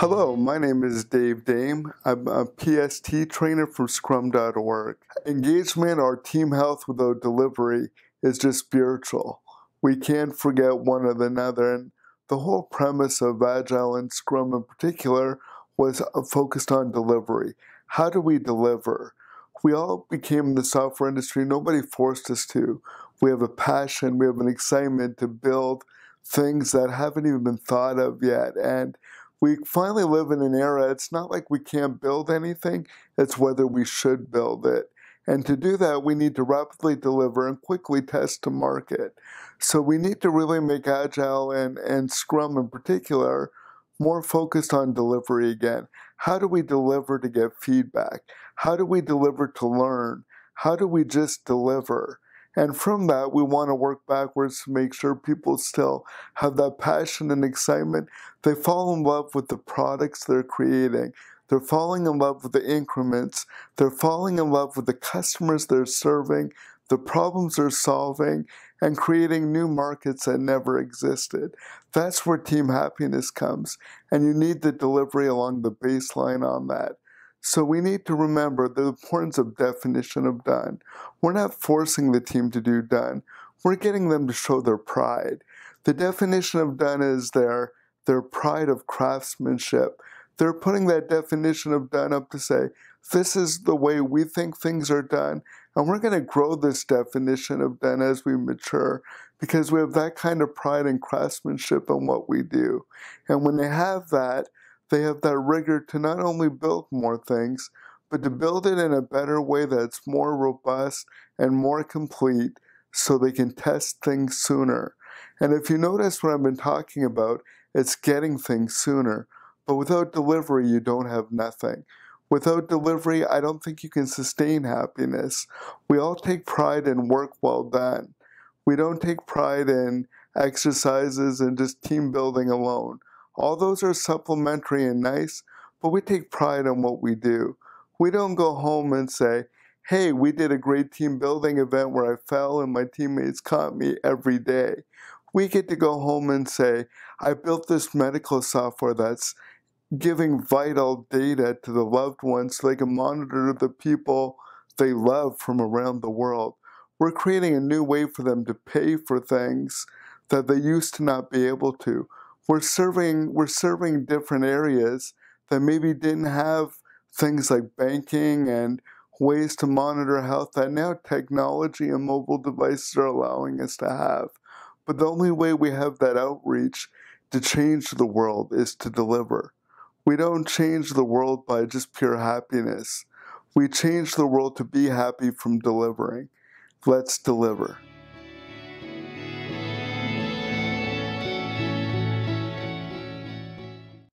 Hello, my name is Dave Dame. I'm a PST trainer from Scrum.org. Engagement or team health without delivery is just spiritual. We can't forget one another, and the whole premise of Agile and Scrum in particular was focused on delivery. How do we deliver? We all became in the software industry. Nobody forced us to. We have a passion, we have an excitement to build things that haven't even been thought of yet. And we finally live in an era, it's not like we can't build anything, it's whether we should build it. And to do that, we need to rapidly deliver and quickly test to market. So we need to really make Agile and Scrum in particular more focused on delivery again. How do we deliver to get feedback? How do we deliver to learn? How do we just deliver? And from that, we want to work backwards to make sure people still have that passion and excitement. They fall in love with the products they're creating. They're falling in love with the increments. They're falling in love with the customers they're serving, the problems they're solving, and creating new markets that never existed. That's where team happiness comes, and you need the delivery along the baseline on that. So we need to remember the importance of definition of done. We're not forcing the team to do done. We're getting them to show their pride. The definition of done is their pride of craftsmanship. They're putting that definition of done up to say, this is the way we think things are done, and we're going to grow this definition of done as we mature because we have that kind of pride and craftsmanship in what we do. And when they have that rigor to not only build more things, but to build it in a better way that's more robust and more complete so they can test things sooner. And if you notice what I've been talking about, it's getting things sooner. But without delivery, you don't have nothing. Without delivery, I don't think you can sustain happiness. We all take pride in work well done. We don't take pride in exercises and just team building alone. All those are supplementary and nice, but we take pride in what we do. We don't go home and say, hey, we did a great team building event where I fell and my teammates caught me every day. We get to go home and say, I built this medical software that's giving vital data to the loved ones so they can monitor the people they love from around the world. We're creating a new way for them to pay for things that they used to not be able to. We're serving different areas that maybe didn't have things like banking and ways to monitor health that now technology and mobile devices are allowing us to have. But the only way we have that outreach to change the world is to deliver. We don't change the world by just pure happiness. We change the world to be happy from delivering. Let's deliver.